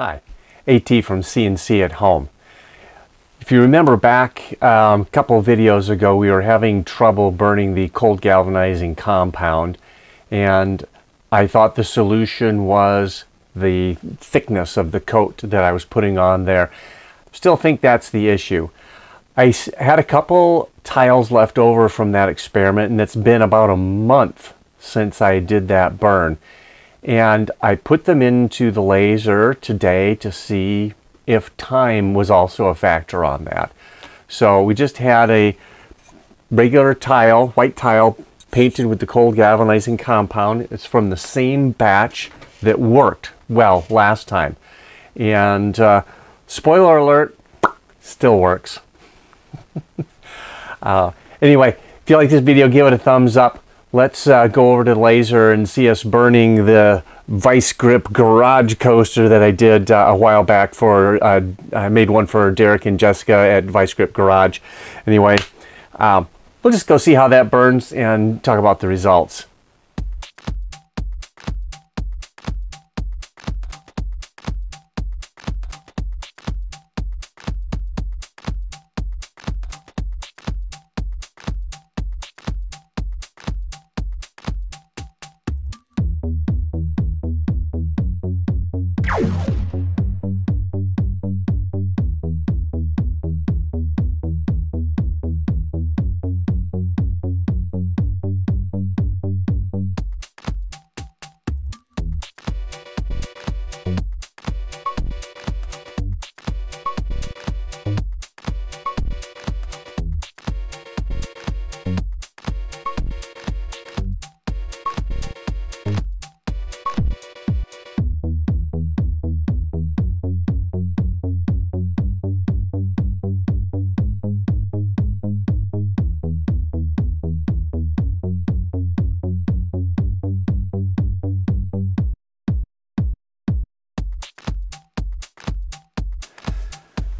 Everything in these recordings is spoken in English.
Hi, AT from CNC at Home. If you remember back a couple of videos ago, we were having trouble burning the cold galvanizing compound, and I thought the solution was the thickness of the coat that I was putting on there. Still think that's the issue. I had a couple tiles left over from that experiment, and it's been about a month since I did that burn. And I put them into the laser today to see if time was also a factor on that. So we just had a regular tile, white tile, painted with the cold galvanizing compound. It's from the same batch that worked well last time. And spoiler alert, still works. Anyway, if you like this video, give it a thumbs up. Let's go over to the laser and see us burning the Vice Grip Garage coaster that I did a while back for, I made one for Derek and Jessica at Vice Grip Garage. Anyway, we'll just go see how that burns and talk about the results.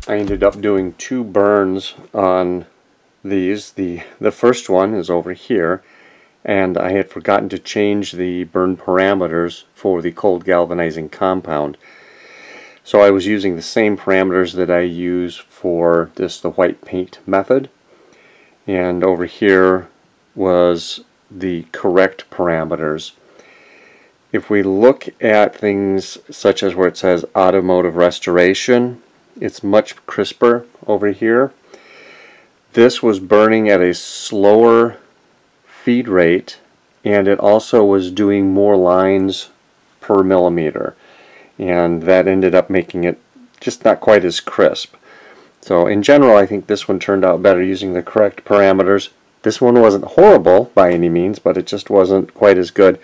I ended up doing two burns on these. The first one is over here, and I had forgotten to change the burn parameters for the cold galvanizing compound. So I was using the same parameters that I use for this, the white paint method, and over here was the correct parameters. If we look at things such as where it says automotive restoration, it's much crisper over here. This was burning at a slower feed rate, and it also was doing more lines per millimeter, and that ended up making it just not quite as crisp. So in general, I think this one turned out better using the correct parameters. This one wasn't horrible by any means, but it just wasn't quite as good.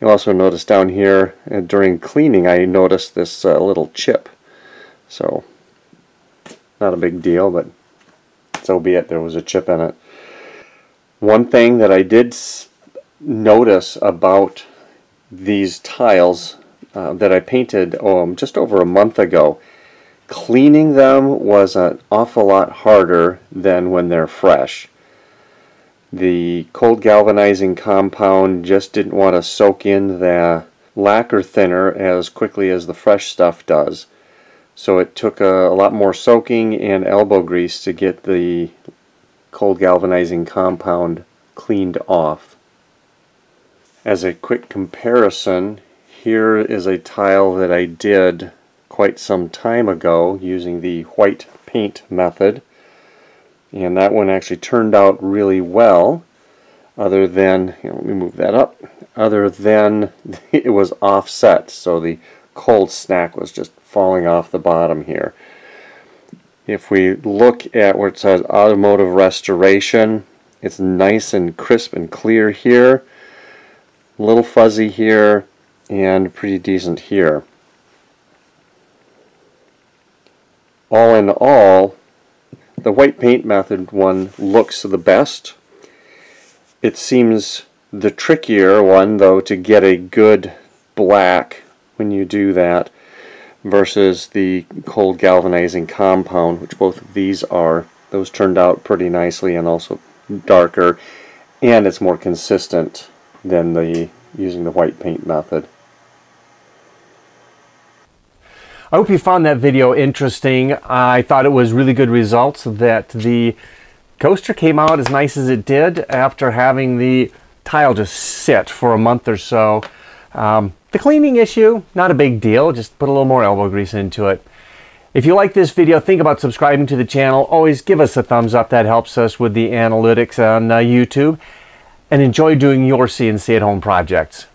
You'll also notice down here during cleaning, I noticed this little chip. So not a big deal, but so be it, there was a chip in it. One thing that I did notice about these tiles that I painted just over a month ago, cleaning them was an awful lot harder than when they're fresh. The cold galvanizing compound just didn't want to soak in the lacquer thinner as quickly as the fresh stuff does. So it took a lot more soaking and elbow grease to get the cold galvanizing compound cleaned off. As a quick comparison, here is a tile that I did quite some time ago using the white paint method. And that one actually turned out really well, other than, let me move that up, other than it was offset. So the cold snack was just falling off the bottom here. If we look at where it says automotive restoration, it's nice and crisp and clear here, a little fuzzy here, and pretty decent here. All in all, the white paint method one looks the best. It seems the trickier one, though, to get a good black when you do that versus the cold galvanizing compound, which both of these are. Those turned out pretty nicely and also darker, and it's more consistent than using the white paint method. I hope you found that video interesting. I thought it was really good results that the coaster came out as nice as it did after having the tile just sit for a month or so. The cleaning issue, not a big deal, just put a little more elbow grease into it. If you like this video, think about subscribing to the channel. Always give us a thumbs up. That helps us with the analytics on YouTube. And enjoy doing your CNC at Home projects.